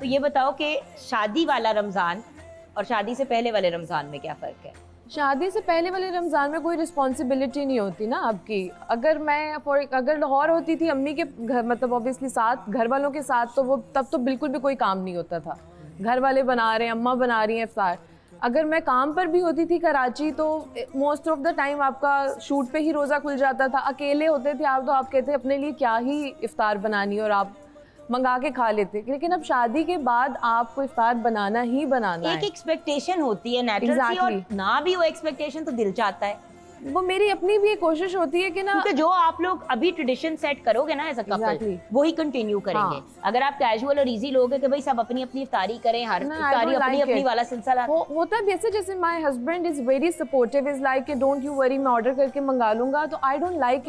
तो ये बताओ कि शादी वाला रमज़ान और शादी से पहले वाले रमज़ान में क्या फ़र्क है? शादी से पहले वाले रमज़ान में कोई रिस्पॉन्सिबिलिटी नहीं होती ना आपकी। अगर मैं अगर लाहौर होती थी अम्मी के घर, मतलब ऑब्वियसली साथ घर वालों के साथ, तो वो तब तो बिल्कुल भी कोई काम नहीं होता था, घर वाले बना रहे हैं, अम्मा बना रही हैं इफ्तार। अगर मैं काम पर भी होती थी कराची तो मोस्ट ऑफ द टाइम आपका शूट पे ही रोज़ा खुल जाता था। अकेले होते थे आप तो आप कहते अपने लिए क्या ही इफ्तार बनानी और आप मंगा के खा लेते, लेकिन अब शादी के बाद आपको इफ्तार बनाना ही बनाना है। एक एक्सपेक्टेशन होती है नेचुरली और ना भी वो एक्सपेक्टेशन तो दिल चाहता है। वो मेरी अपनी भी कोशिश होती है कि ना जो आप लोग अभी ट्रेडिशन सेट करोगे ना एज अ कपल वो ही कंटिन्यू करेंगे। हाँ। अगर आप कैजुअल और इजी लोगे कि भाई सब अपनी अपनी इफ्तारी करें, हर इफ्तारी अपनी अपनी वाला सिलसिला होता वैसे। जैसे my husband is very supportive, is like don't you worry, मैं ऑर्डर करके मंगा लूंगा, तो आई डोंट लाइक